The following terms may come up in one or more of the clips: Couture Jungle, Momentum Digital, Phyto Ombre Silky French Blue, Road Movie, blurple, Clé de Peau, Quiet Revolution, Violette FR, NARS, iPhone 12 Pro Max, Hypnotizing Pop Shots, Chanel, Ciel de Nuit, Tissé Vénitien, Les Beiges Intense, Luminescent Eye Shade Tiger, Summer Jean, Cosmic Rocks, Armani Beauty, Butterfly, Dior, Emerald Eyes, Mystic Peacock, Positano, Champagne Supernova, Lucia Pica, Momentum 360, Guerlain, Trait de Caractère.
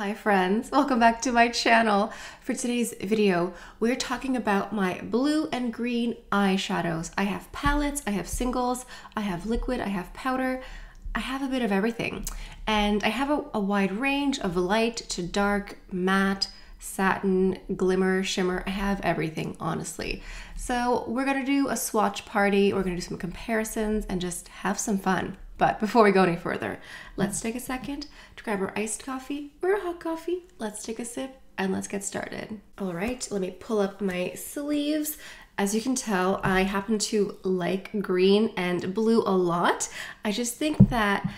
Hi friends, welcome back to my channel. For today's video, we're talking about my blue and green eyeshadows. I have palettes, I have singles, I have liquid, I have powder, I have a bit of everything. And I have a wide range of light to dark, matte, satin, glimmer, shimmer. I have everything, honestly. So we're gonna do a swatch party, we're gonna do some comparisons and just have some fun. But before we go any further, let's take a second to grab our iced coffee or a hot coffee. Let's take a sip and let's get started. All right, let me pull up my sleeves. As you can tell, I happen to like green and blue a lot. I just think that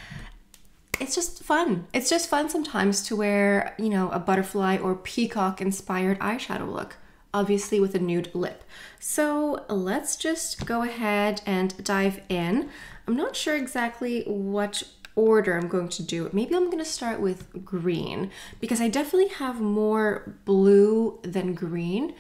it's just fun. It's just fun sometimes to wear, you know, a butterfly or peacock inspired eyeshadow look, obviously with a nude lip. So let's just go ahead and dive in. I'm not sure exactly what order I'm going to do it. Maybe I'm gonna start with green because I definitely have more blue than green.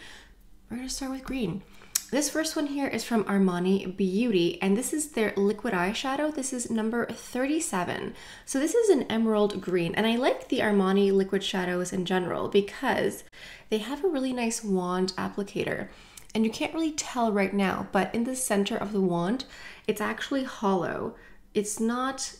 We're gonna start with green. This first one here is from Armani Beauty, and this is their liquid eyeshadow. This is number 37. So this is an emerald green, and I like the Armani liquid shadows in general because they have a really nice wand applicator. And you can't really tell right now, but in the center of the wand, it's actually hollow. It's not,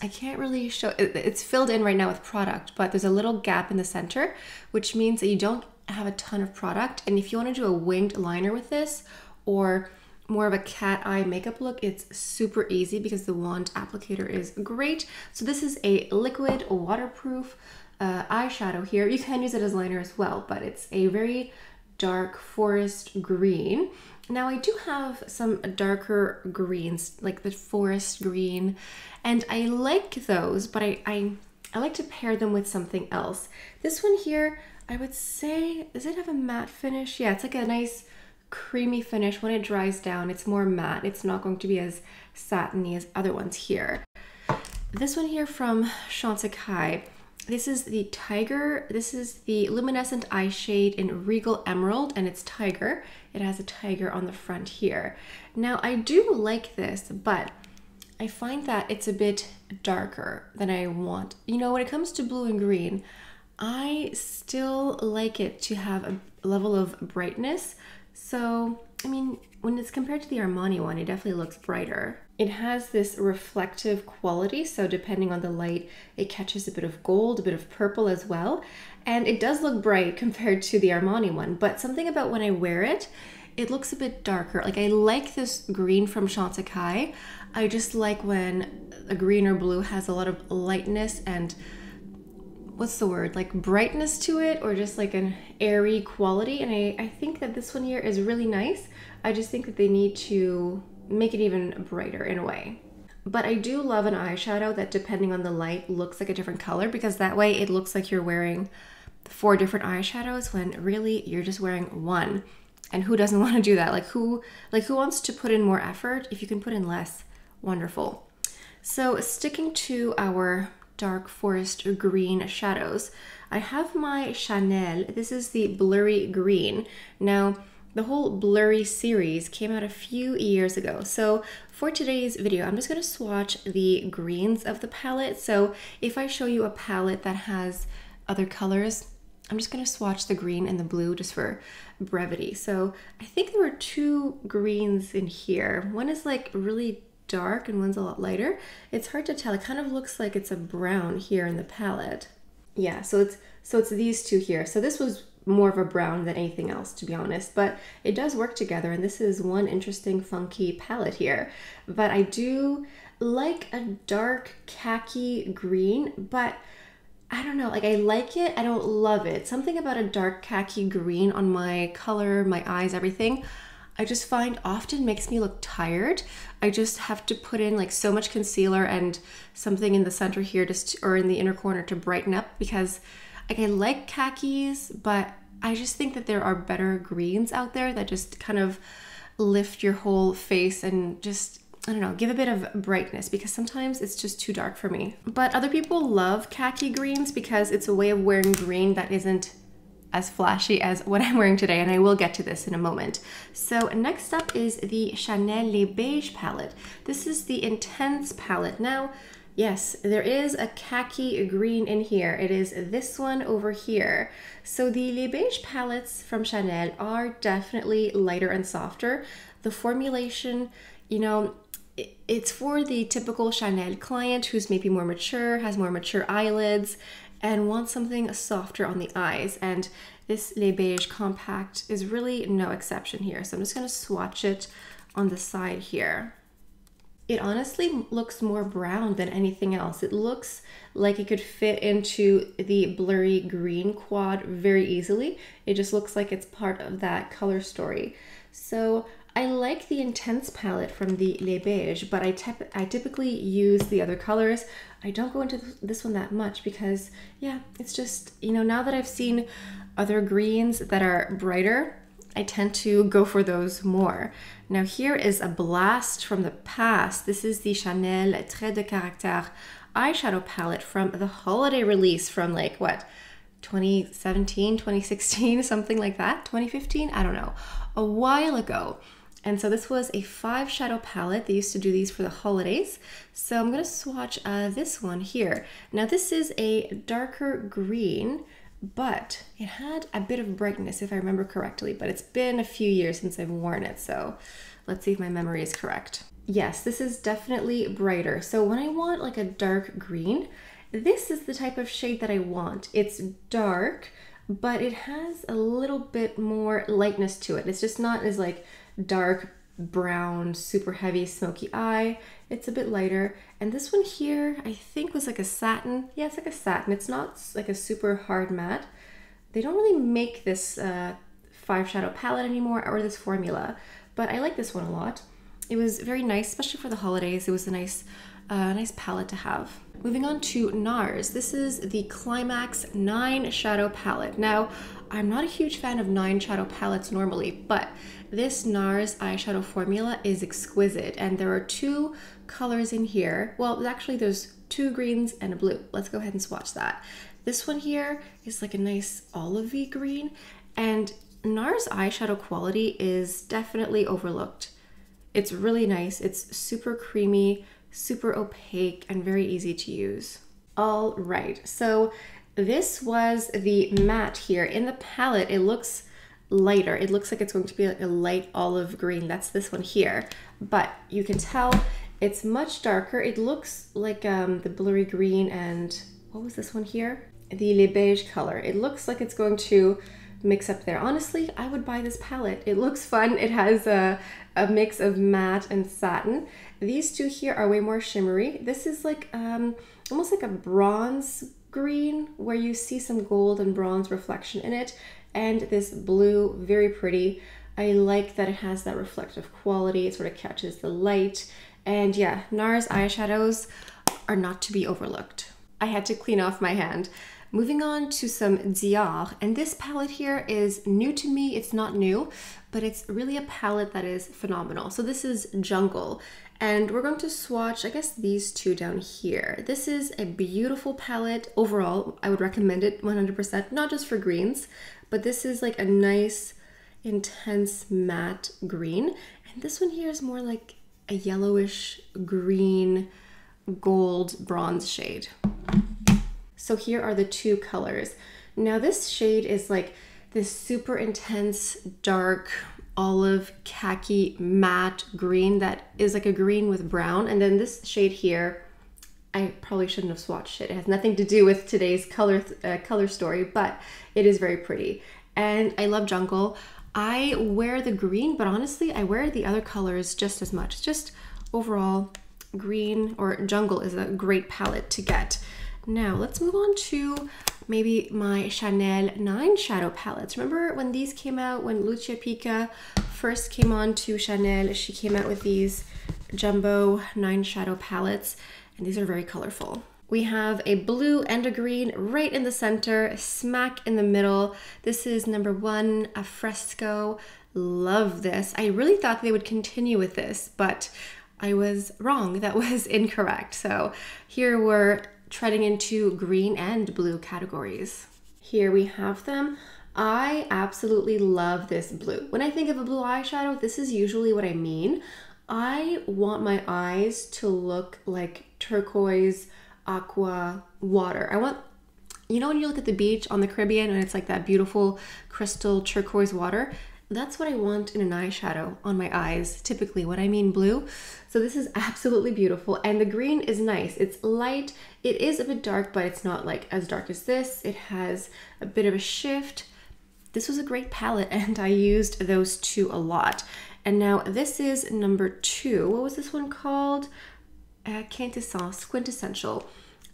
I can't really show, it's filled in right now with product, but there's a little gap in the center, which means that you don't have a ton of product. And if you want to do a winged liner with this or more of a cat eye makeup look, it's super easy because the wand applicator is great. So this is a liquid waterproof eyeshadow here. You can use it as liner as well, but it's a very dark forest green. Now I do have some darker greens, like the forest green, and I like those, but I like to pair them with something else. This one here, I would say, does it have a matte finish? Yeah, it's like a nice creamy finish. When it dries down, it's more matte. It's not going to be as satiny as other ones here. This one here from Chantecaille, this is the Tiger. This is the Luminescent Eye Shade in Regal Emerald, and it's Tiger. It has a tiger on the front here. Now, I do like this, but I find that it's a bit darker than I want. You know, when it comes to blue and green, I still like it to have a level of brightness. So, I mean, when it's compared to the Armani one, it definitely looks brighter. It has this reflective quality, so depending on the light, it catches a bit of gold, a bit of purple as well. And it does look bright compared to the Armani one, but something about when I wear it, it looks a bit darker. Like, I like this green from Chantecaille. I just like when a green or blue has a lot of lightness and, what's the word, like brightness to it, or just like an airy quality. And I think that this one here is really nice. I just think that they need to make it even brighter in a way. But I do love an eyeshadow that, depending on the light, looks like a different color, because that way it looks like you're wearing 4 different eyeshadows when really you're just wearing one. And who doesn't want to do that? Like who wants to put in more effort? If you can put in less, wonderful. So sticking to our dark forest green shadows, I have my Chanel. This is the Blurry Green. Now, the whole Blurry series came out a few years ago. So for today's video, I'm just gonna swatch the greens of the palette. So if I show you a palette that has other colors, I'm just gonna swatch the green and the blue just for brevity. So I think there were 2 greens in here. One is like really dark and one's a lot lighter. It's hard to tell. It kind of looks like it's a brown here in the palette. Yeah, so it's these 2 here. So this was more of a brown than anything else, to be honest, but it does work together, and this is one interesting funky palette here. But I do like a dark khaki green, but I don't know, like I like it, I don't love it. Something about a dark khaki green on my color, my eyes, everything, I just find often makes me look tired. I just have to put in like so much concealer and something in the center here just, or in the inner corner, to brighten up, because like, I like khakis, but I just think that there are better greens out there that just kind of lift your whole face and just, I don't know, give a bit of brightness, because sometimes it's just too dark for me. But other people love khaki greens because it's a way of wearing green that isn't as flashy as what I'm wearing today, and I will get to this in a moment. So next up is the Chanel Les Beiges palette. This is the Intense palette. Now, Yes, there is a khaki green in here. It is this one over here. So the Les Beiges palettes from Chanel are definitely lighter and softer. The formulation, you know, it's for the typical Chanel client who's maybe more mature, has more mature eyelids, and wants something softer on the eyes. And this Les Beiges compact is really no exception here. So I'm just going to swatch it on the side here. It honestly looks more brown than anything else. It looks like it could fit into the blurry green quad very easily. It just looks like it's part of that color story. So I like the intense palette from the Les Beiges, but I typically use the other colors. I don't go into this one that much because, yeah, it's just, you know, now that I've seen other greens that are brighter, I tend to go for those more. Now here is a blast from the past. This is the Chanel Trait de Caractère eyeshadow palette from the holiday release from like what, 2017, 2016, something like that, 2015, I don't know, a while ago. And so this was a 5 shadow palette. They used to do these for the holidays. So I'm gonna swatch this one here. Now this is a darker green, but it had a bit of brightness if I remember correctly, but it's been a few years since I've worn it, so let's see if my memory is correct. Yes, this is definitely brighter. So when I want like a dark green, this is the type of shade that I want. It's dark, but it has a little bit more lightness to it. It's just not as like dark brown, super heavy, smoky eye. It's a bit lighter. And this one here, I think was like a satin. Yeah, it's like a satin. It's not like a super hard matte. They don't really make this 5 shadow palette anymore or this formula, but I like this one a lot. It was very nice, especially for the holidays. It was a nice palette to have. Moving on to NARS. This is the Climax 9 shadow palette. Now, I'm not a huge fan of 9 shadow palettes normally, but this NARS eyeshadow formula is exquisite, and there are 2 colors in here. Well, actually there's 2 greens and a blue. Let's go ahead and swatch that. This one here is like a nice olivey green, and NARS eyeshadow quality is definitely overlooked. It's really nice. It's super creamy, super opaque, and very easy to use. All right, so this was the matte here. In the palette, it looks lighter. It looks like it's going to be like a light olive green. That's this one here. But you can tell it's much darker. It looks like the blurry green and what was this one here? The Les Beiges color. It looks like it's going to mix up there. Honestly, I would buy this palette. It looks fun. It has a mix of matte and satin. These two here are way more shimmery. This is like almost like a bronze green where you see some gold and bronze reflection in it, and this blue, very pretty. I like that it has that reflective quality. It sort of catches the light. And yeah, NARS eyeshadows are not to be overlooked. I had to clean off my hand. Moving on to some Dior, and this palette here is new to me. It's not new, but it's really a palette that is phenomenal. So this is Jungle, and we're going to swatch, I guess, these two down here. This is a beautiful palette. Overall, I would recommend it 100%, not just for greens, but this is like a nice, intense matte green. And this one here is more like a yellowish green, gold, bronze shade. So here are the 2 colors. Now this shade is like this super intense, dark, olive, khaki, matte green that is like a green with brown. And then this shade here, I probably shouldn't have swatched it. It has nothing to do with today's color story, but it is very pretty. And I love Jungle. I wear the green, but honestly, I wear the other colors just as much. Just overall, green or Jungle is a great palette to get. Now let's move on to maybe my Chanel 9 shadow palettes. Remember when these came out, when Lucia Pica first came on to Chanel, she came out with these jumbo 9 shadow palettes, and these are very colorful. We have a blue and a green right in the center, smack in the middle. This is number 1, a fresco. Love this. I really thought they would continue with this, but I was wrong. That was incorrect. So here we're treading into green and blue categories. Here we have them. I absolutely love this blue. When I think of a blue eyeshadow, this is usually what I mean. I want my eyes to look like turquoise, aqua, water. I want, you know, when you look at the beach on the Caribbean and it's like that beautiful crystal turquoise water, that's what I want in an eyeshadow on my eyes, typically when I mean blue. So this is absolutely beautiful, and the green is nice. It's light. It is a bit dark, but it's not like as dark as this. It has a bit of a shift. This was a great palette, and I used those two a lot. And now this is number two. What was this one called? Quintessence, Quintessential.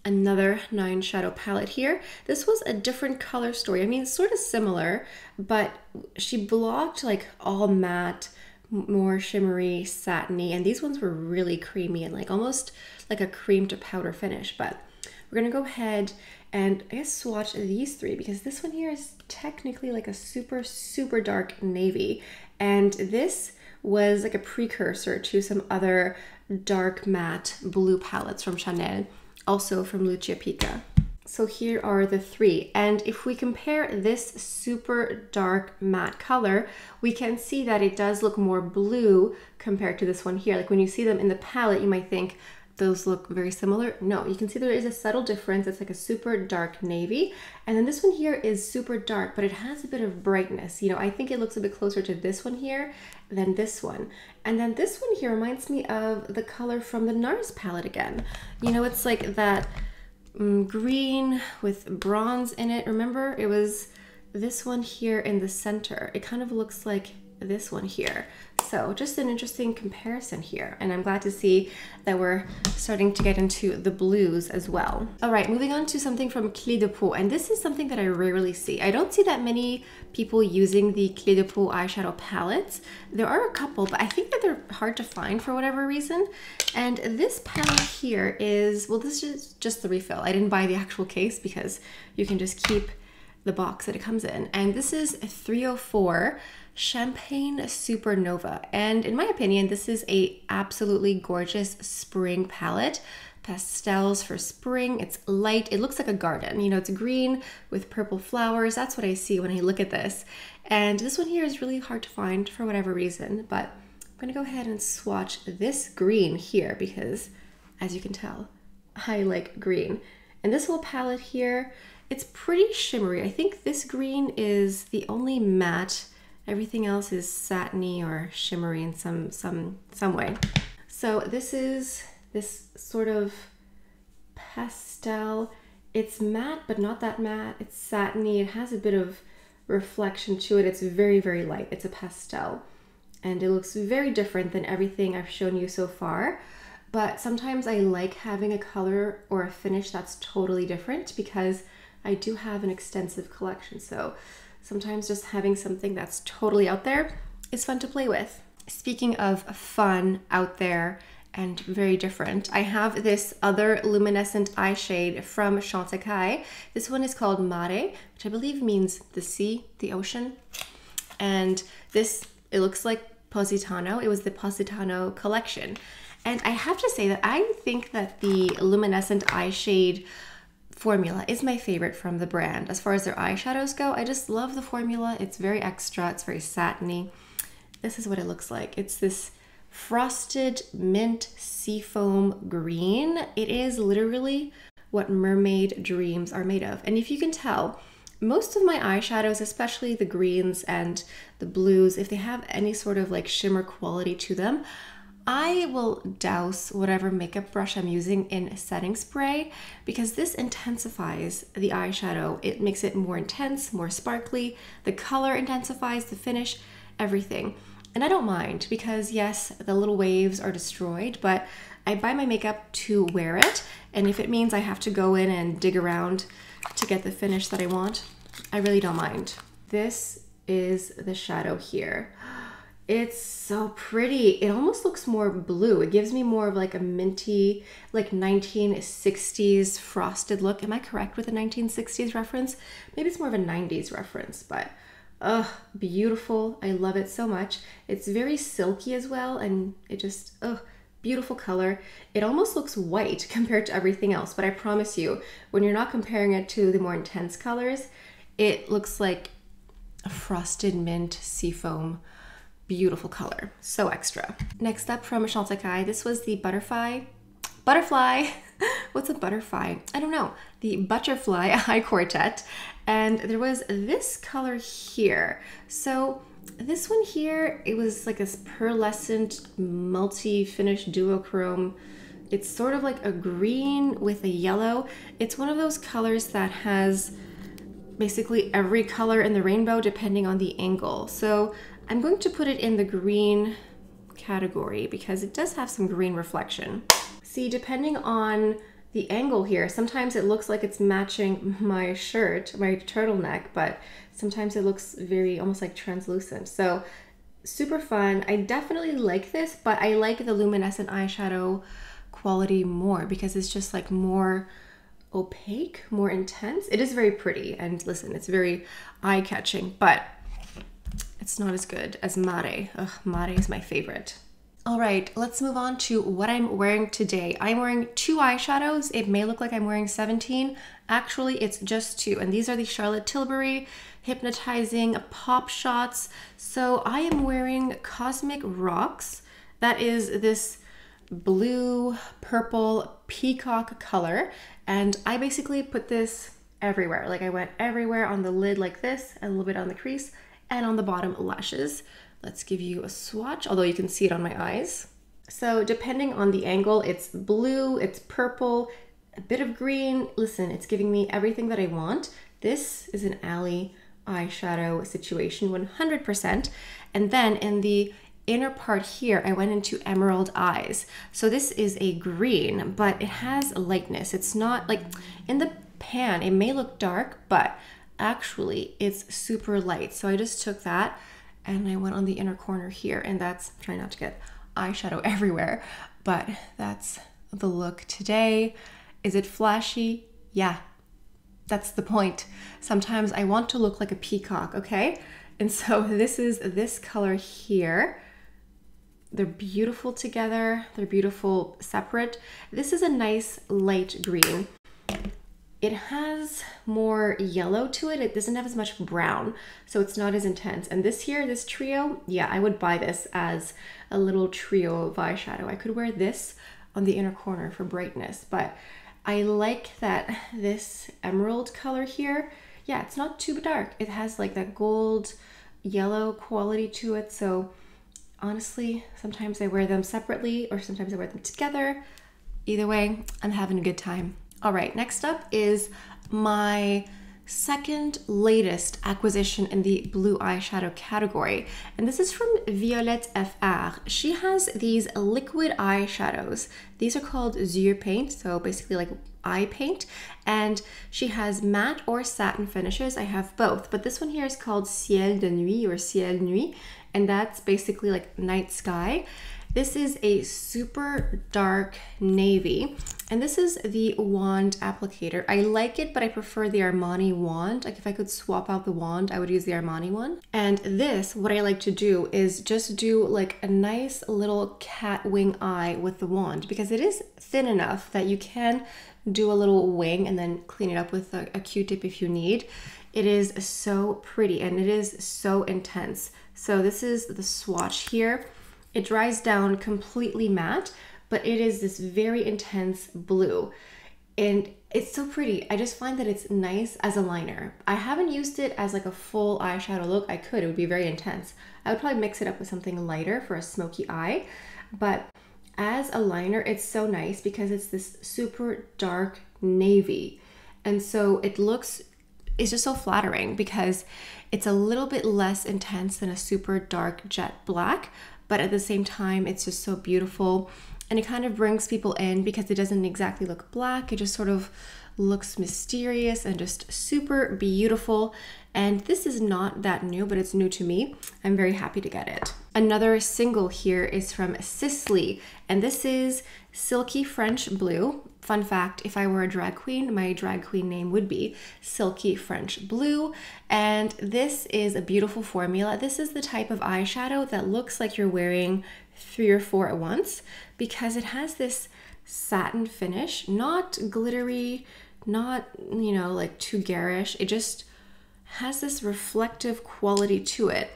Another nine shadow palette here. This was a different color story. I mean, sort of similar, but she blocked like all matte, more shimmery, satiny, and these ones were really creamy and like almost like a cream to powder finish. But we're gonna go ahead and I guess swatch these three, because this one here is technically like a super, super dark navy. And this was like a precursor to some other dark matte blue palettes from Chanel, also from Lucia Pica. So here are the three, and if we compare this super dark matte color, we can see that it does look more blue compared to this one here. Like when you see them in the palette, you might think those look very similar. No, you can see there is a subtle difference. It's like a super dark navy, and then this one here is super dark, but it has a bit of brightness. You know, I think it looks a bit closer to this one here than this one. And then this one here reminds me of the color from the NARS palette again. You know, it's like that green with bronze in it. Remember, it was this one here in the center. It kind of looks like this one here. So just an interesting comparison here, and I'm glad to see that we're starting to get into the blues as well. All right, moving on to something from Clé de Peau, and this is something that I rarely see. I don't see that many people using the Clé de Peau eyeshadow palettes. There are a couple, but I think that they're hard to find for whatever reason. And this palette here is, well, this is just the refill. I didn't buy the actual case because you can just keep the box that it comes in. And this is 304 Champagne Supernova, and in my opinion this is a absolutely gorgeous spring palette. Pastels for spring. It's light. It looks like a garden. You know, it's green with purple flowers. That's what I see when I look at this. And this one here is really hard to find for whatever reason, but I'm gonna go ahead and swatch this green here because, as you can tell, I like green. And this whole palette here, it's pretty shimmery. I think this green is the only matte. Everything else is satiny or shimmery in some way. So this is this sort of pastel. It's matte, but not that matte. It's satiny. It has a bit of reflection to it. It's very, very light. It's a pastel. And it looks very different than everything I've shown you so far. But sometimes I like having a color or a finish that's totally different because I do have an extensive collection. So sometimes just having something that's totally out there is fun to play with. Speaking of fun, out there, and very different, I have this other luminescent eye shade from Chantecaille. This one is called Mare, which I believe means the sea, the ocean. And this, it looks like Positano. It was the Positano collection. And I have to say that I think that the luminescent eye shade formula is my favorite from the brand. As far as their eyeshadows go, I just love the formula. It's very extra, it's very satiny. This is what it looks like. It's this frosted mint seafoam green. It is literally what mermaid dreams are made of. And if you can tell, most of my eyeshadows, especially the greens and the blues, if they have any sort of like shimmer quality to them, I will douse whatever makeup brush I'm using in setting spray because this intensifies the eyeshadow. It makes it more intense, more sparkly. The color intensifies, the finish, everything. And I don't mind because yes, the little waves are destroyed, but I buy my makeup to wear it. And if it means I have to go in and dig around to get the finish that I want, I really don't mind. This is the shadow here. It's so pretty. It almost looks more blue. It gives me more of like a minty, like 1960s frosted look. Am I correct with a 1960s reference? Maybe it's more of a 90s reference, but beautiful. I love it so much. It's very silky as well, and it just, beautiful color. It almost looks white compared to everything else, but I promise you, when you're not comparing it to the more intense colors, it looks like a frosted mint seafoam. beautiful color, so extra. Next up from Chantecaille, this was the butterfly. What's a butterfly? I don't know. The Butterfly Eye Quartet. And there was this color here. So this one here, it was like this pearlescent multi-finish duochrome. It's sort of like a green with a yellow. It's one of those colors that has basically every color in the rainbow depending on the angle. So I'm going to put it in the green category because it does have some green reflection. See, depending on the angle here, sometimes it looks like it's matching my shirt, my turtleneck, but sometimes it looks very almost like translucent. So super fun. I definitely like this, but I like the luminescent eyeshadow quality more because it's just like more opaque, more intense. It is very pretty, and listen, it's very eye-catching, but it's not as good as Mare. Ugh, Mare is my favorite. All right, let's move on to what I'm wearing today. I'm wearing two eyeshadows. It may look like I'm wearing 17. Actually, it's just two, and these are the Charlotte Tilbury Hypnotizing Pop Shots. So I am wearing Cosmic Rocks. That is this blue, purple, peacock color, and I basically put this everywhere. Like I went everywhere on the lid like this, a little bit on the crease, and on the bottom lashes. Let's give you a swatch, although you can see it on my eyes. So depending on the angle, it's blue, it's purple, a bit of green. Listen, it's giving me everything that I want. This is an alley eyeshadow situation, 100%. And then in the inner part here, I went into Emerald Eyes. So this is a green, but it has lightness. It's not like, in the pan, it may look dark, but actually it's super light. So I just took that, and I went on the inner corner here, and that's, trying not to get eyeshadow everywhere, but that's the look today. Is it flashy? Yeah, that's the point. Sometimes I want to look like a peacock, okay? And so this is this color here. They're beautiful together, they're beautiful separate. This is a nice light green. It has more yellow to it. It doesn't have as much brown, so it's not as intense. And this here, this trio, yeah, I would buy this as a little trio of eyeshadow. I could wear this on the inner corner for brightness, but I like that this emerald color here, yeah, it's not too dark. It has like that gold yellow quality to it. So honestly, sometimes I wear them separately or sometimes I wear them together. Either way, I'm having a good time. All right, next up is my second latest acquisition in the blue eyeshadow category. And this is from Violette FR. She has these liquid eyeshadows. These are called yeux paint, so basically like eye paint. And she has matte or satin finishes. I have both, but this one here is called Ciel de Nuit or Ciel Nuit. And that's basically like night sky. This is a super dark navy, and this is the wand applicator. I like it, but I prefer the Armani wand. Like if I could swap out the wand, I would use the Armani one. And this, what I like to do is just do like a nice little cat wing eye with the wand, because it is thin enough that you can do a little wing and then clean it up with a Q-tip if you need. It is so pretty and it is so intense. So this is the swatch here. It dries down completely matte, but it is this very intense blue. And it's so pretty. I just find that it's nice as a liner. I haven't used it as like a full eyeshadow look. I could, it would be very intense. I would probably mix it up with something lighter for a smoky eye. But as a liner, it's so nice because it's this super dark navy. And so it looks, it's just so flattering because it's a little bit less intense than a super dark jet black. But at the same time, it's just so beautiful, and it kind of brings people in because it doesn't exactly look black. It just sort of looks mysterious and just super beautiful. And this is not that new, but it's new to me. I'm very happy to get it. Another single here is from Sisley, and this is Silky French Blue. Fun fact, if I were a drag queen, my drag queen name would be Silky French Blue. And this is a beautiful formula. This is the type of eyeshadow that looks like you're wearing 3 or 4 at once because it has this satin finish, not glittery, not, you know, like too garish. It just has this reflective quality to it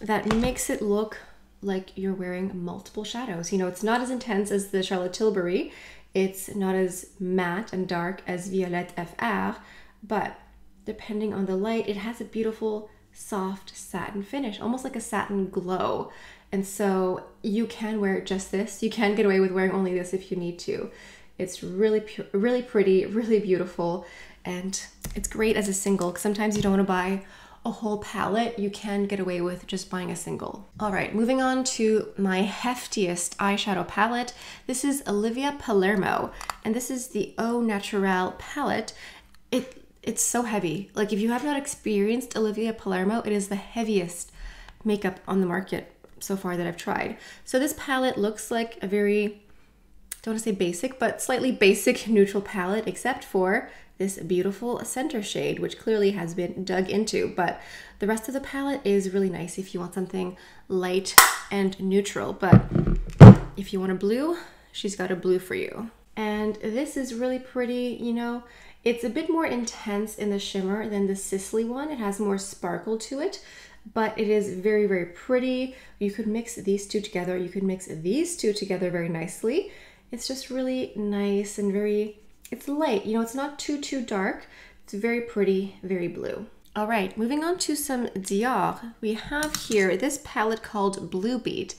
that makes it look like you're wearing multiple shadows. You know, it's not as intense as the Charlotte Tilbury. It's not as matte and dark as Violette FR, but depending on the light, it has a beautiful soft satin finish, almost like a satin glow. And so you can wear just this. You can get away with wearing only this if you need to. It's really really pretty, really beautiful, and it's great as a single, because sometimes you don't want to buy a whole palette. You can get away with just buying a single. All right, moving on to my heftiest eyeshadow palette. This is Olivia Palermo, and this is the Au Naturel palette. It's so heavy. Like, if you have not experienced Olivia Palermo, it is the heaviest makeup on the market so far that I've tried. So this palette looks like a very, don't want to say basic, but slightly basic neutral palette, except for this beautiful center shade, which clearly has been dug into, but the rest of the palette is really nice if you want something light and neutral. But if you want a blue, she's got a blue for you. And this is really pretty. You know, it's a bit more intense in the shimmer than the Sisley one. It has more sparkle to it, but it is very, very pretty. You could mix these two together. You could mix these two together very nicely. It's just really nice and very, it's light, you know, it's not too dark. It's very pretty, very blue. All right, moving on to some Dior. We have here this palette called Blue Beat.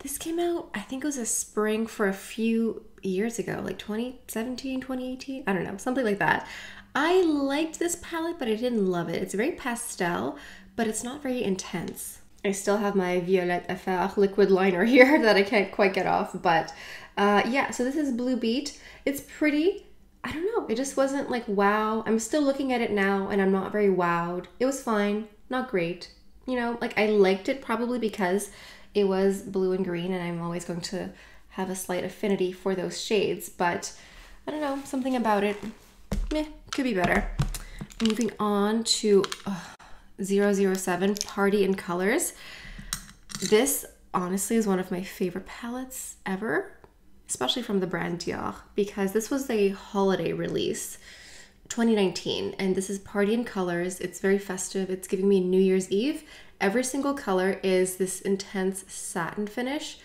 This came out, I think it was a spring for a few years ago, like 2017, 2018, I don't know, something like that. I liked this palette, but I didn't love it. It's very pastel, but it's not very intense. I still have my Violette FR liquid liner here that I can't quite get off, but yeah, so this is Blue Beat. It's pretty. I don't know, it just wasn't like wow. I'm still looking at it now and I'm not very wowed. It was fine, not great. You know, like, I liked it probably because it was blue and green, and I'm always going to have a slight affinity for those shades, but I don't know, something about it, meh, could be better. Moving on to 007 Party in Colors. This honestly is one of my favorite palettes ever, especially from the brand Dior, because this was a holiday release, 2019, and this is Party in Colors. It's very festive. It's giving me New Year's Eve. Every single color is this intense satin finish,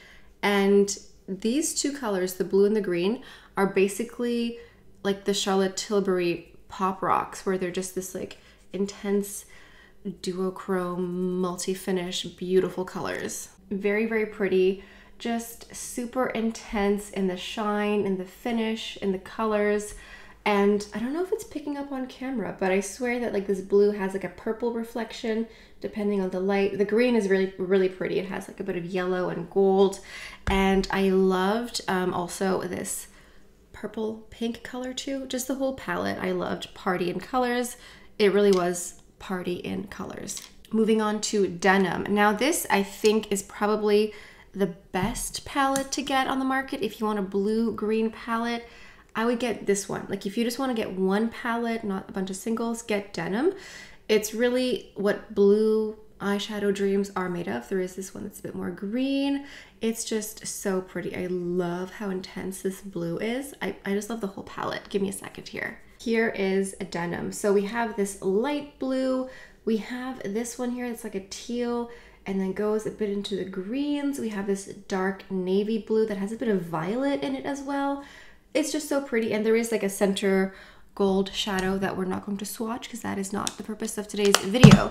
and these two colors, the blue and the green, are basically like the Charlotte Tilbury Pop Rocks, where they're just this like intense duochrome multi-finish beautiful colors. Very, very pretty. Just super intense in the shine, in the finish, in the colors. And I don't know if it's picking up on camera, but I swear that like this blue has like a purple reflection depending on the light. The green is really, really pretty. It has like a bit of yellow and gold. And I loved also this purple pink color too. Just the whole palette. I loved Party in Colors. It really was Party in Colors. Moving on to Denim. Now this, I think, is probably the best palette to get on the market. If you want a blue green palette, I would get this one. Like, if you just want to get one palette, not a bunch of singles, get Denim. It's really what blue eyeshadow dreams are made of. There is this one that's a bit more green. It's just so pretty. I love how intense this blue is. I just love the whole palette. Give me a second here. Here is a Denim. So we have this light blue, we have this one here that's like a teal, and then goes a bit into the greens. We have this dark navy blue that has a bit of violet in it as well. It's just so pretty. And there is like a center gold shadow that we're not going to swatch because that is not the purpose of today's video.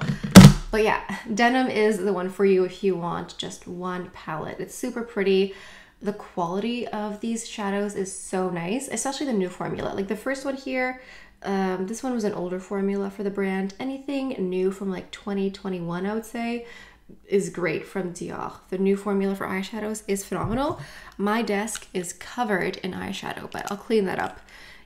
But yeah, Denim is the one for you if you want just one palette. It's super pretty. The quality of these shadows is so nice, especially the new formula. Like the first one here, this one was an older formula for the brand. Anything new from like 2021, I would say, is great from Dior. The new formula for eyeshadows is phenomenal. My desk is covered in eyeshadow, but I'll clean that up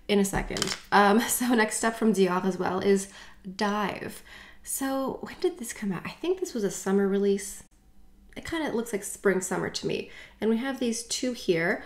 in a second. So next up from Dior as well is Dive. So when did this come out? I think this was a summer release. It kind of looks like spring summer to me. And we have these two here.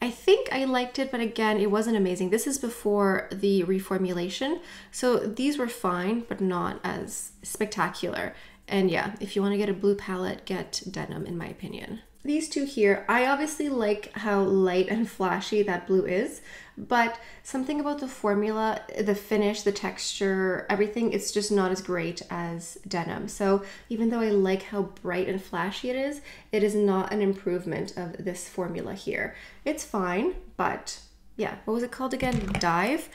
I think I liked it, but again, it wasn't amazing. This is before the reformulation. So these were fine, but not as spectacular. And yeah, if you want to get a blue palette, get Denim, in my opinion. these two here, I obviously like how light and flashy that blue is, but something about the formula, the finish, the texture, everything, it's just not as great as denim. So even though I like how bright and flashy it is not an improvement of this formula here. It's fine, but yeah, what was it called again? Dive.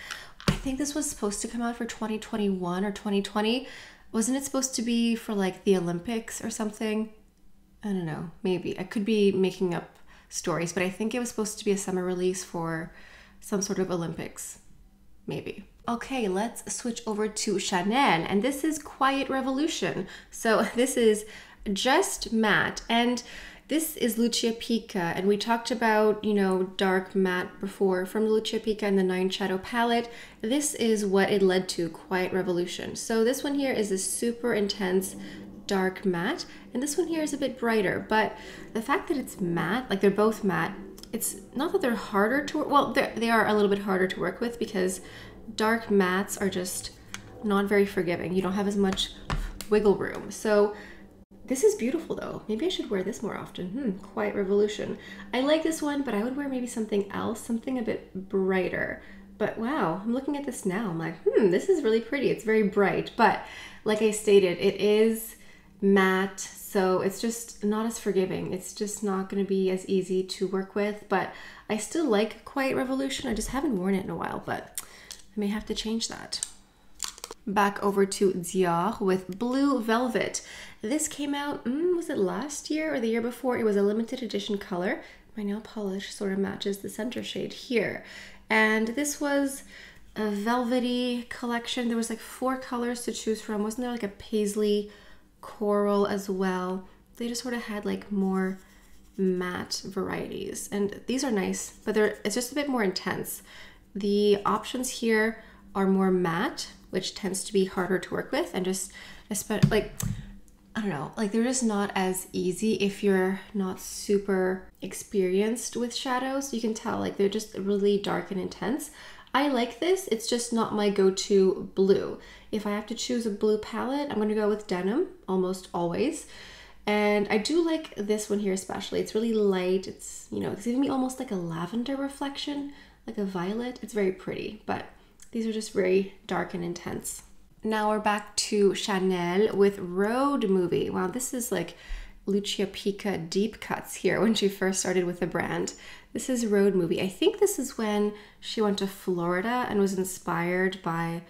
I think this was supposed to come out for 2021 or 2020. Wasn't it supposed to be for like the Olympics or something? I don't know, maybe. I could be making up stories, but I think it was supposed to be a summer release for some sort of Olympics, maybe. Okay, let's switch over to Chanel, and this is Quiet Revolution. So this is just matte, and this is Lucia Pica, and we talked about, you know, dark matte before from Lucia Pica and the 9 Shadow palette. This is what it led to, Quiet Revolution. So this one here is a super intense dark matte, and this one here is a bit brighter, but the fact that it's matte, like they're both matte, it's not that they're harder to work, well, they are a little bit harder to work with because dark mattes are just not very forgiving. You don't have as much wiggle room. So this is beautiful though. Maybe I should wear this more often. Quiet Revolution. I like this one, but I would wear maybe something else, something a bit brighter. But wow, I'm looking at this now. I'm like, this is really pretty. It's very bright, but like I stated, it is matte, so it's just not as forgiving. It's just not going to be as easy to work with, but I still like Quiet Revolution. I just haven't worn it in a while, but I may have to change that. Back over to Dior with Blue Velvet. This came out, was it last year or the year before? It was a limited edition color. My nail polish sort of matches the center shade here. And this was a velvety collection. There was like 4 colors to choose from. Wasn't there like a paisley coral as well? They just sort of had like more matte varieties, and these are nice, but it's just a bit more intense. The options here are more matte, which tends to be harder to work with, and just especially like, I don't know, like they're just not as easy if you're not super experienced with shadows. You can tell like they're just really dark and intense. I like this, it's just not my go-to blue. If I have to choose a blue palette, I'm gonna go with denim almost always. And I do like this one here especially. It's really light, it's, you know, it's giving me almost like a lavender reflection, like a violet. It's very pretty, but these are just very dark and intense. Now we're back to Chanel with Road Movie. Wow, this is like Lucia Pica deep cuts here when she first started with the brand. This is Road Movie. I think this is when she went to Florida and was inspired by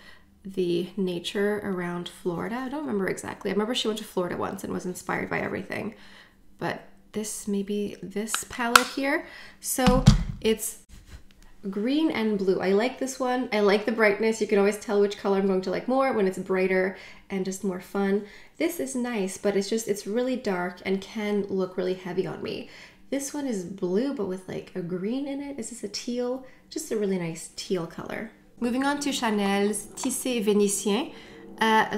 the nature around Florida. I don't remember exactly. I remember she went to Florida once and was inspired by everything. But this, maybe this palette here. So it's green and blue. I like this one. I like the brightness. You can always tell which color I'm going to like more when it's brighter and just more fun. This is nice, but it's just, it's really dark and can look really heavy on me. This one is blue, but with like a green in it. Is this a teal? Just a really nice teal color. Moving on to Chanel's Tissé Vénitien.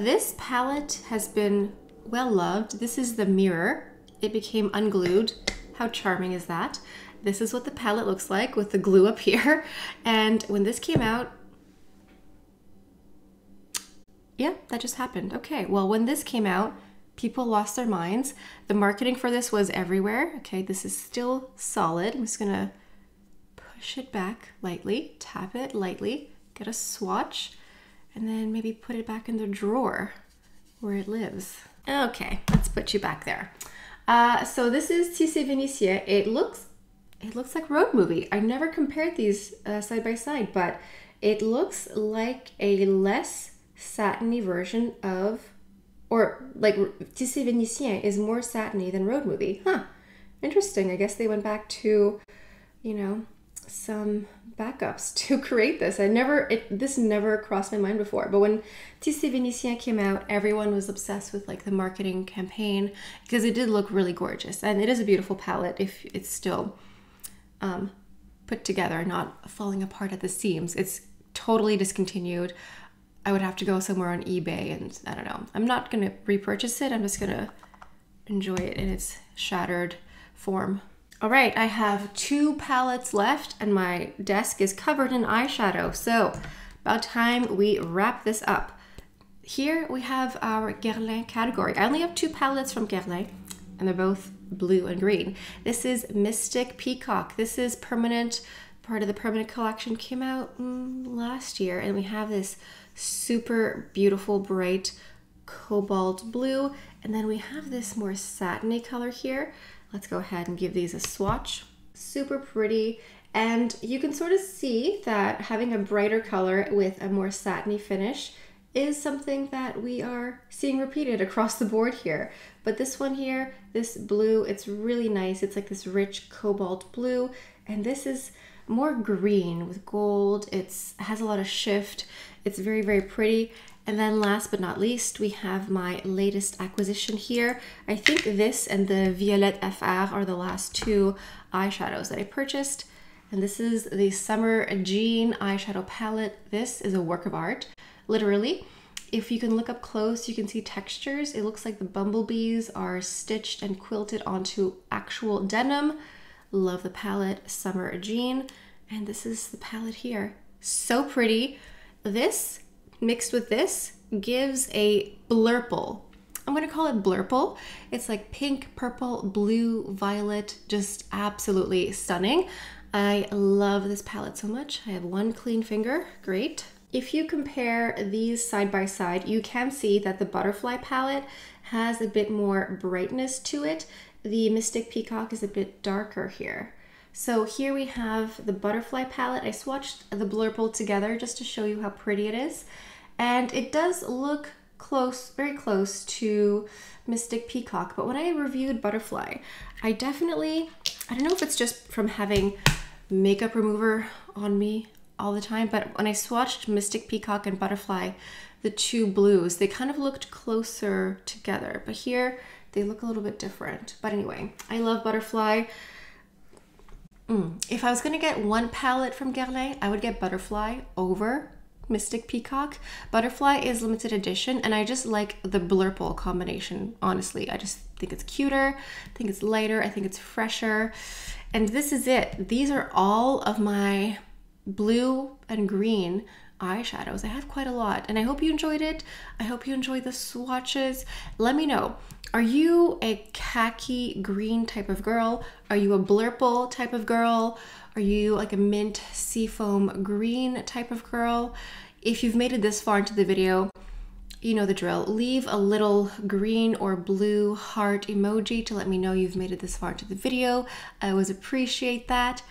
This palette has been well loved. This is the mirror. It became unglued. How charming is that? This is what the palette looks like with the glue up here. And when this came out, yeah, that just happened. Okay, well, when this came out, people lost their minds. The marketing for this was everywhere. Okay, this is still solid. I'm just gonna push it back lightly, tap it lightly, get a swatch, and then maybe put it back in the drawer where it lives. Okay, let's put you back there. So this is Tissé Vénitien. It looks like Road Movie. I never compared these side by side, but it looks like a less satiny version of, or like Tissé Vénitien is more satiny than Road Movie. Huh, interesting. I guess they went back to, you know, some backups to create this. This never crossed my mind before, but when Tissé Vénitien came out, everyone was obsessed with like the marketing campaign because it did look really gorgeous, and it is a beautiful palette if it's still put together, not falling apart at the seams. It's totally discontinued. I would have to go somewhere on eBay, and I don't know. I'm not gonna repurchase it. I'm just gonna enjoy it in its shattered form. All right, I have 2 palettes left and my desk is covered in eyeshadow. So about time we wrap this up. Here we have our Guerlain category. I only have 2 palettes from Guerlain. and they're both blue and green. This is Mystic Peacock. This is permanent, part of the permanent collection, came out last year, and we have this super beautiful bright cobalt blue, and then we have this more satiny color here. Let's go ahead and give these a swatch. Super pretty, and you can sort of see that having a brighter color with a more satiny finish is something that we are seeing repeated across the board here. But this one here, this blue, it's really nice. It's like this rich cobalt blue, and this is more green with gold. It has a lot of shift. It's very, very pretty. And then last but not least, we have my latest acquisition here. I think this and the Violette FR are the last two eyeshadows that I purchased. And this is the Summer Jean eyeshadow palette. This is a work of art. Literally, if you can look up close, you can see textures. It looks like the bumblebees are stitched and quilted onto actual denim. Love the palette, Summer Jean. And this is the palette here. So pretty. This, mixed with this, gives a blurple. I'm gonna call it blurple. It's like pink, purple, blue, violet, just absolutely stunning. I love this palette so much. I have one clean finger, great. If you compare these side by side, you can see that the Butterfly palette has a bit more brightness to it. The Mystic Peacock is a bit darker here. So here we have the Butterfly palette. I swatched the blurple together just to show you how pretty it is. And it does look close, very close to Mystic Peacock. But when I reviewed Butterfly, I definitely, I don't know if it's just from having makeup remover on me all the time, but when I swatched Mystic Peacock and Butterfly, the two blues, they kind of looked closer together, but here they look a little bit different. But anyway, I love Butterfly. If I was gonna get one palette from Guerlain, I would get Butterfly over Mystic Peacock. Butterfly is limited edition, and I just like the blurple combination, honestly. I just think it's cuter, I think it's lighter, I think it's fresher. And this is it. These are all of my blue and green eyeshadows. I have quite a lot, and I hope you enjoyed it. I hope you enjoyed the swatches. Let me know, are you a khaki green type of girl? Are you a blurple type of girl? Are you like a mint seafoam green type of girl? If you've made it this far into the video, you know the drill. Leave a little green or blue heart emoji to let me know you've made it this far into the video. I always appreciate that.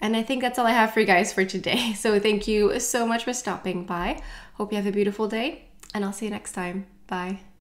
And I think that's all I have for you guys for today. So thank you so much for stopping by. Hope you have a beautiful day, and I'll see you next time. Bye.